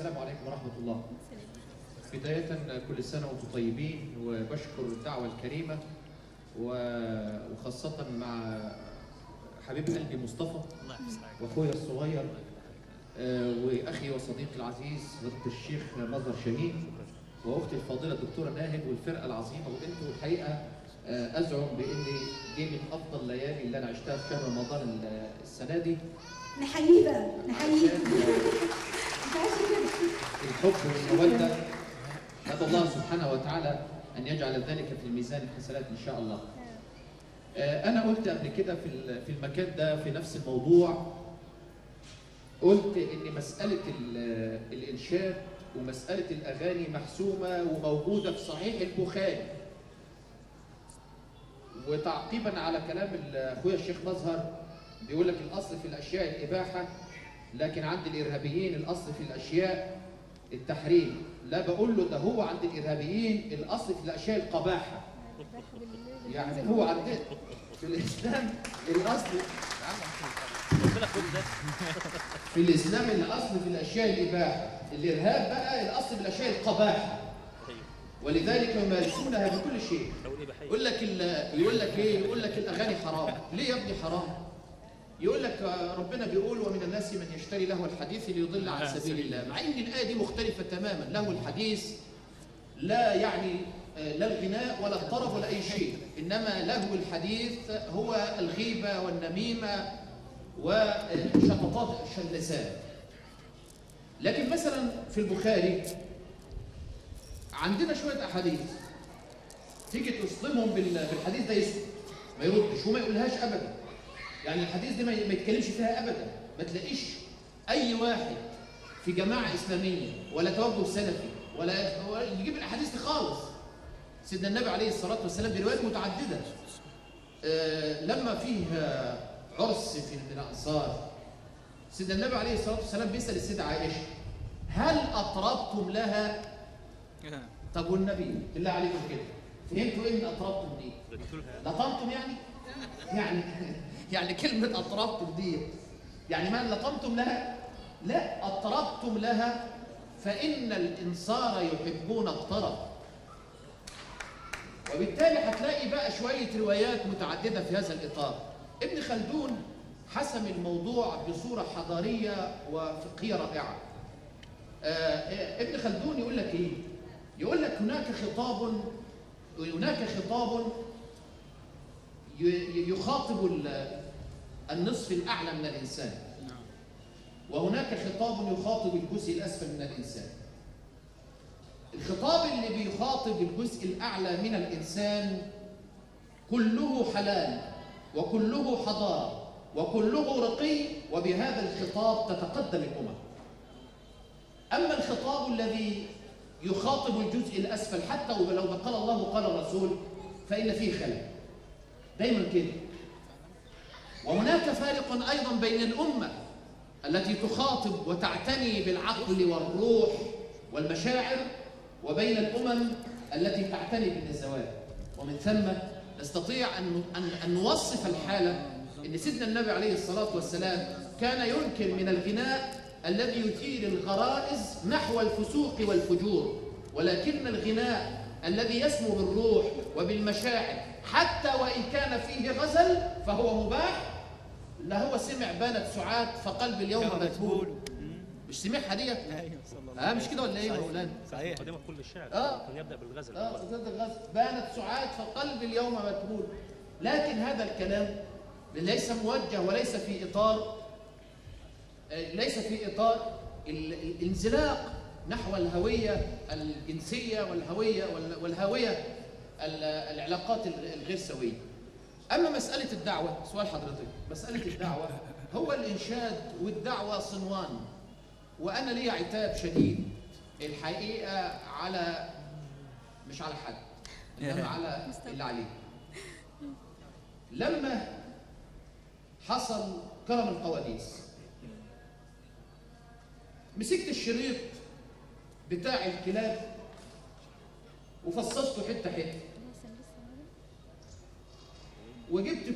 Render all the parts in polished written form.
السلام عليكم ورحمة الله. بداية كل سنة وانتم طيبين، وبشكر الدعوة الكريمة وخاصة مع حبيب قلبي مصطفى واخويا الصغير واخي وصديقي العزيز فضيلة الشيخ مظهر شاهين واختي الفاضلة الدكتورة ناهد والفرقة العظيمة. وانتوا الحقيقة ازعم بان دي من افضل الليالي اللي انا عشتها في شهر رمضان السنة دي. نحييك بقى، نحييك. الحب والمودة، ندعو الله سبحانه وتعالى أن يجعل ذلك في الميزان الحسنات إن شاء الله. أنا قلت قبل كده في المكان ده في نفس الموضوع، قلت إن مسألة الإنشاد ومسألة الأغاني محسومة وموجودة في صحيح البخاري. وتعقيبا على كلام أخويا الشيخ مظهر بيقول لك الأصل في الأشياء الإباحة، لكن عند الإرهابيين الأصل في الأشياء التحريم. لا، بقول له ده هو عند الارهابيين الاصل في الاشياء القباحه. يعني هو عند في الاسلام الاصل في الاسلام الاصل في الاشياء الاباحه، الارهاب بقى الاصل في الاشياء القباحه، ولذلك يمارسونها بكل شيء. يقول لك ايه؟ يقول لك الاغاني حرام. ليه يا ابني حرام؟ يقول لك ربنا بيقول ومن الناس من يشتري له الحديث ليضل عن سبيل الله، مع ان الايه دي مختلفه تماما. له الحديث لا يعني لا الغناء ولا الطرب ولا اي شيء، انما له الحديث هو الغيبه والنميمه وشططات اللسان. لكن مثلا في البخاري عندنا شويه احاديث تيجي تصدمهم بالحديث ده، يسكت ما يردش وما يقولهاش ابدا. يعني الحديث دي ما يتكلمش فيها ابدا، ما تلاقيش اي واحد في جماعه اسلاميه ولا توجه سلفي ولا يجيب الاحاديث دي خالص. سيدنا النبي عليه الصلاه والسلام دي روايات متعدده. لما فيه عرس في الانصار، سيدنا النبي عليه الصلاه والسلام بيسال السيده عائشه هل اطربتم لها؟ طب والنبي بالله عليكم كده فهمتوا ايه من اطربتم دي؟ لطمتم يعني؟ يعني كلمة أطربتم دي يعني ما لقمتم لها؟ لا، أطربتم لها فإن الإنصار يحبون الطرب. وبالتالي هتلاقي بقى شوية روايات متعددة في هذا الإطار. ابن خلدون حسم الموضوع بصورة حضارية وفقهية رائعة. ابن خلدون يقول لك إيه؟ يقول لك هناك خطاب يخاطب النصف الأعلى من الإنسان، وهناك خطاب يخاطب الجزء الأسفل من الإنسان. الخطاب اللي بيخاطب الجزء الأعلى من الإنسان كله حلال وكله حضارة وكله رقي، وبهذا الخطاب تتقدم الأمم. أما الخطاب الذي يخاطب الجزء الأسفل حتى ولو قال الله قال الرسول فإن فيه خلل دايما كده. وهناك فارق ايضا بين الامه التي تخاطب وتعتني بالعقل والروح والمشاعر، وبين الامم التي تعتني بالنزوات. ومن ثم نستطيع ان نوصف الحاله ان سيدنا النبي عليه الصلاه والسلام كان يمكن من الغناء الذي يثير الغرائز نحو الفسوق والفجور، ولكن الغناء الذي يسمو بالروح وبالمشاعر حتى وإن كان فيه غزل فهو مباح. لا، هو سمع بانت سعاد فقلب اليوم مذهول. مش سمعها ديت؟ مش كده ولا ايه يا مولانا؟ صحيح، قدامك كل الشعر يبدا بالغزل. يبدا بالغزل، بانت سعاد فقلب اليوم مذهول. لكن هذا الكلام ليس موجه وليس في اطار الانزلاق نحو الهويه الجنسيه والهويه العلاقات الغير سويه. اما مساله الدعوه، سؤال حضرتك، مساله الدعوه، هو الانشاد والدعوه صنوان، وانا لي عتاب شديد الحقيقه على مش على حد انما على اللي عليه. لما حصل كرم القواديس مسكت الشريط بتاع الكلاب وفصصته حته حته، وجبت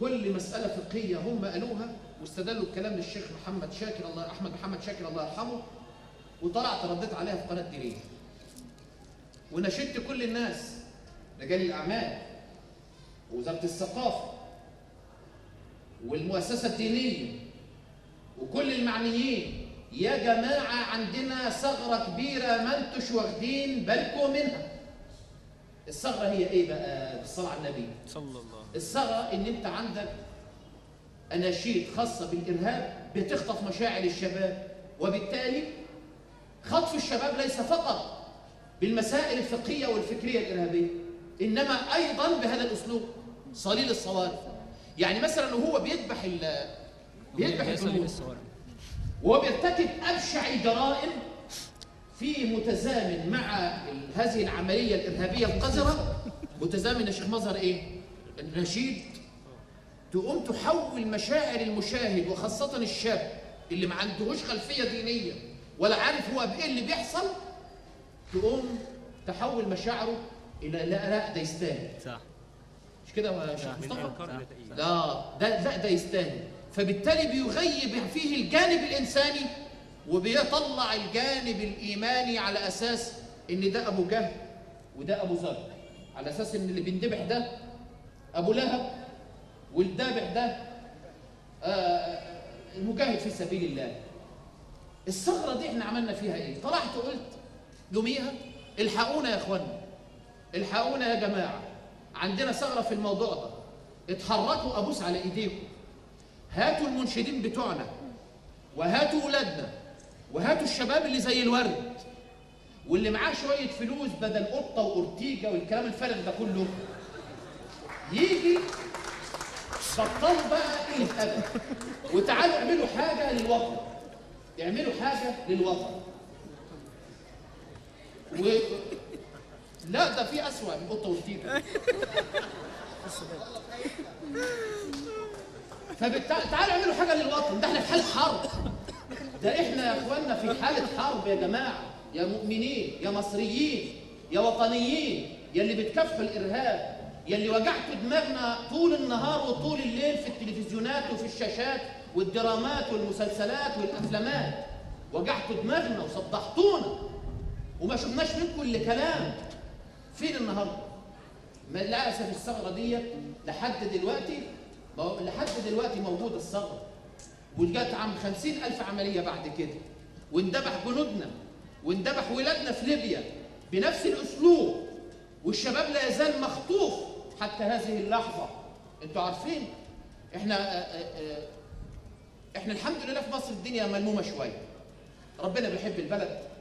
كل مسألة فقهية هم قالوها واستدلوا بكلام الشيخ محمد شاكر الله يرحمه، وطلعت رديت عليها في قناه ديريه. وناشدت كل الناس، رجال الاعمال ووزاره الثقافه والمؤسسه الدينيه وكل المعنيين، يا جماعه عندنا ثغره كبيره ما انتوش واخدين بالكم منها. الثغره هي ايه بقى بالصلاه على النبي؟ صلى الله عليه وسلم. الثغره ان انت عندك اناشيد خاصه بالارهاب بتخطف مشاعر الشباب، وبالتالي خطف الشباب ليس فقط بالمسائل الفقهيه والفكريه الارهابيه، انما ايضا بهذا الاسلوب صليل الصوارم. يعني مثلا وهو بيذبح الجنود وهو بيرتكب ابشع الجرائم في متزامن مع هذه العمليه الارهابيه القذره، متزامن يا شيخ مظهر ايه؟ النشيد تقوم تحول مشاعر المشاهد وخاصه الشاب اللي ما عندهوش خلفيه دينيه ولا عارف هو بايه اللي بيحصل، تقوم تحول مشاعره الى لا ده يستاهل. صح مش كده يا شيخ مصطفى؟ لا ده يستاهل، فبالتالي بيغيب فيه الجانب الانساني وبيطلع الجانب الايماني على اساس ان ده ابو جهل وده ابو ذر، على اساس ان اللي بيندبح ده ابو لهب والدابح ده المجاهد في سبيل الله. الثغره دي احنا عملنا فيها ايه؟ طلعت وقلت يوميها الحقونا يا اخوانا، الحقونا يا جماعه، عندنا ثغره في الموضوع ده، اتحركوا ابوس على ايديكم، هاتوا المنشدين بتوعنا وهاتوا اولادنا وهاتوا الشباب اللي زي الورد واللي معاه شويه فلوس بدل قطه وأورتيجا والكلام الفارغ ده كله، يجي بطل بقى قله ادب، وتعالوا اعملوا حاجه للوطن، اعملوا حاجه للوطن. لا ده في اسوأ من قطه وأورتيجا. فبالتالي تعالوا اعملوا حاجه للوطن، ده احنا في حاله حرب. ده احنا يا اخواننا في حاله حرب يا جماعه، يا مؤمنين، يا مصريين، يا وطنيين، يا اللي بتكافحوا الارهاب، يا اللي وجعتوا دماغنا طول النهار وطول الليل في التلفزيونات وفي الشاشات والدرامات والمسلسلات والافلامات، وجعتوا دماغنا وصدحتونا وما شفناش منكم الا كلام. فين النهارده؟ للاسف الثغره ديت لحد دلوقتي موجوده الثغره، وجت عم 50,000 عمليه بعد كده، واندبح جنودنا واندبح ولادنا في ليبيا بنفس الاسلوب، والشباب لا يزال مخطوف حتى هذه اللحظه. انتوا عارفين احنا الحمد لله في مصر الدنيا ملمومه شويه، ربنا بيحب البلد